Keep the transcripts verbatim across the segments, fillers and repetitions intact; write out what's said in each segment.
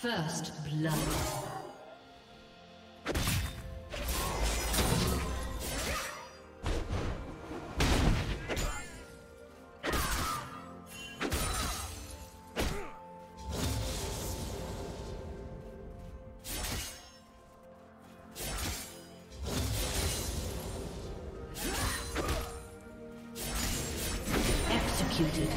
First blood. Executed.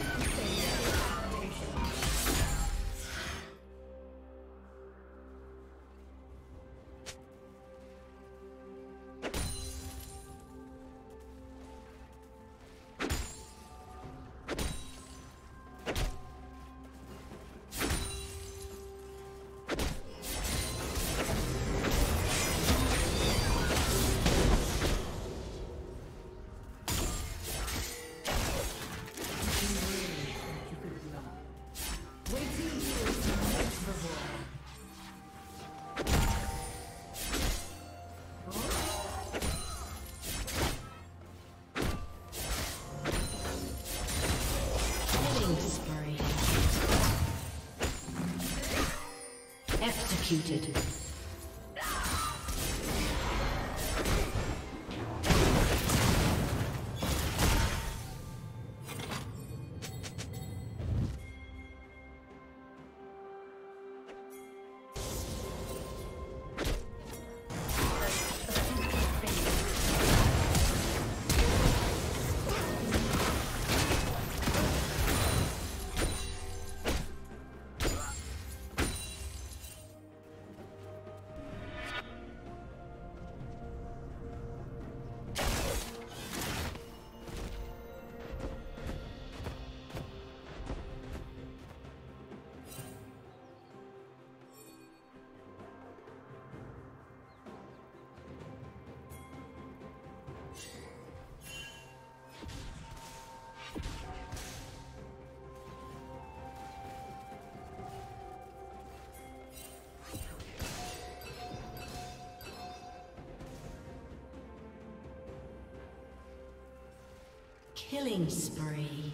Killing spree.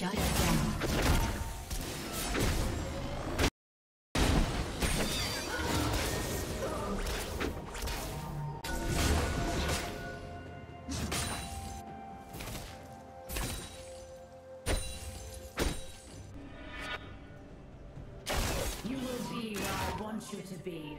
Shut down. You will be where I want you to be.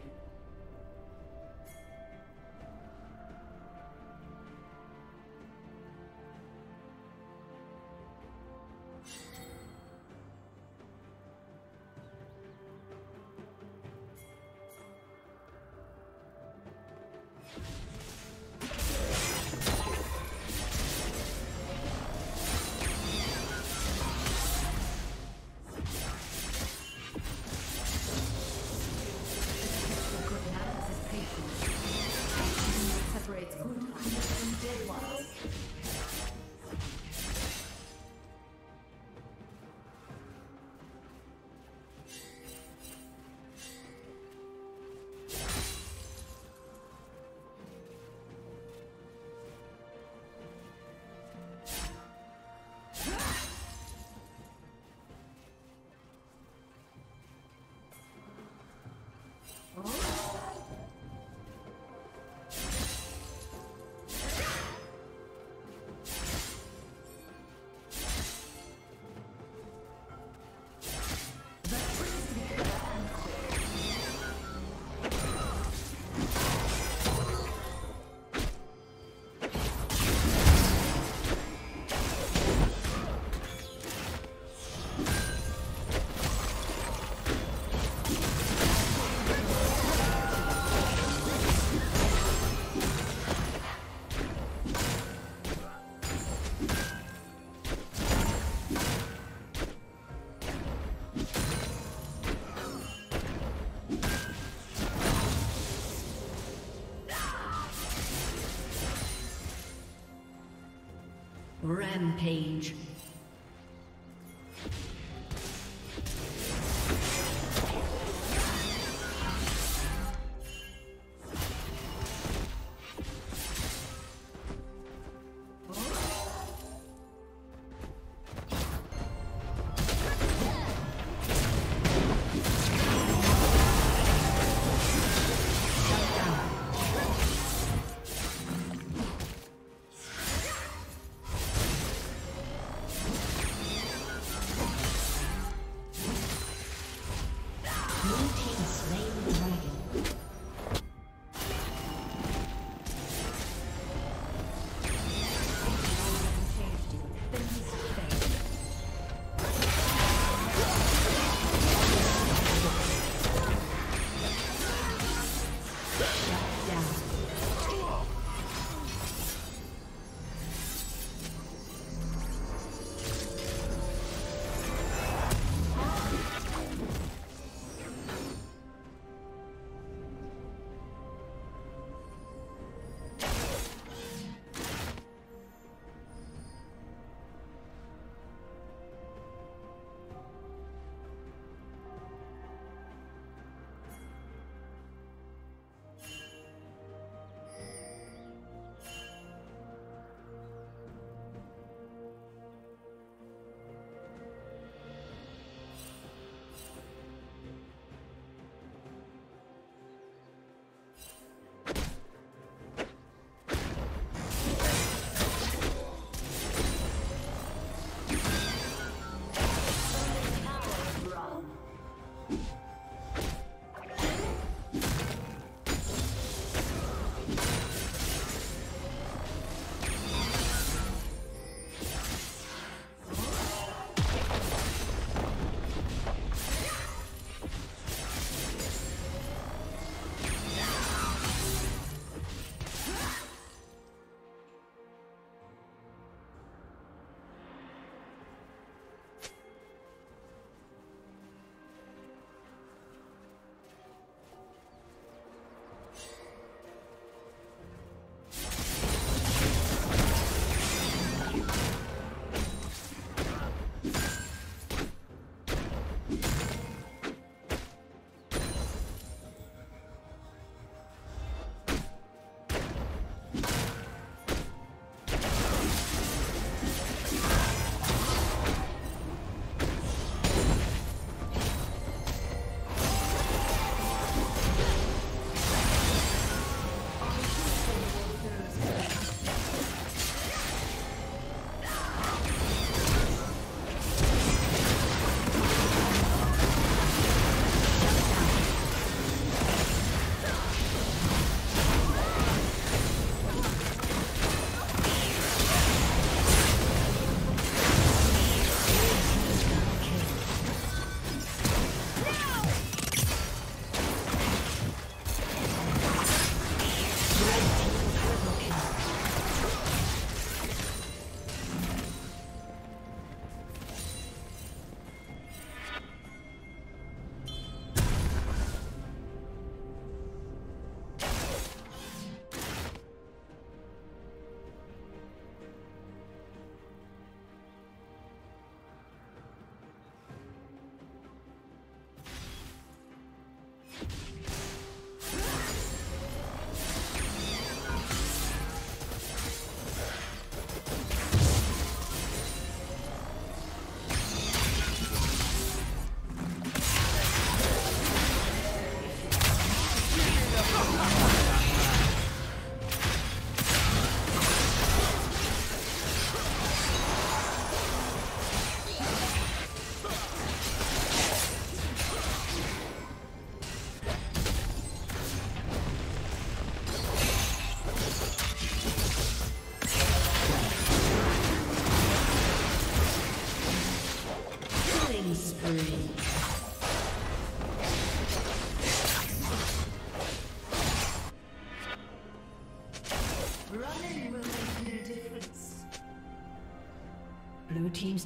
Rampage. Blue team's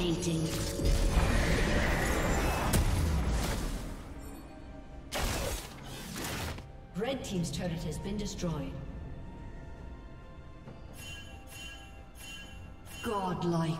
Dominating. Red Team's turret has been destroyed. Godlike.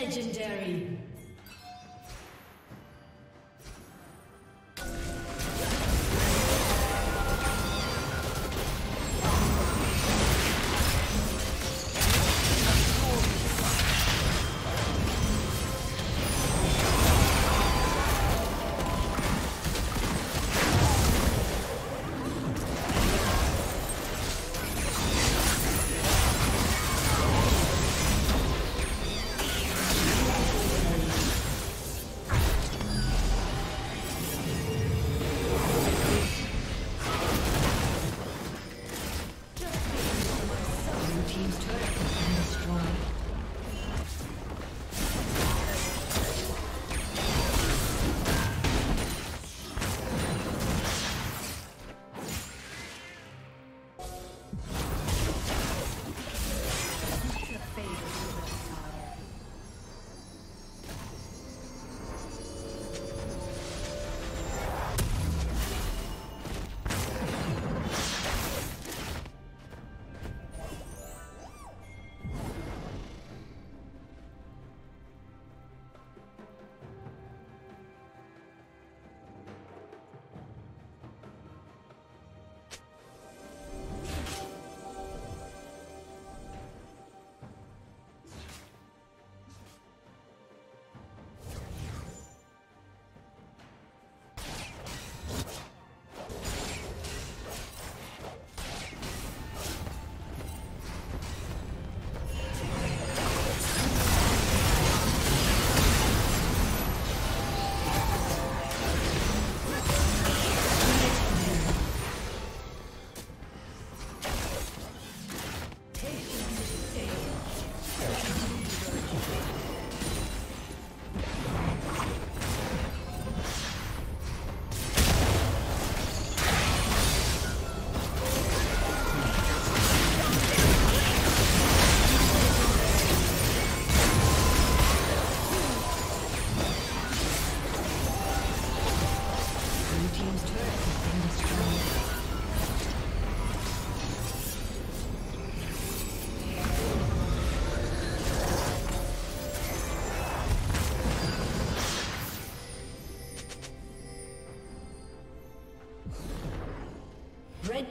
Legendary. Red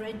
Red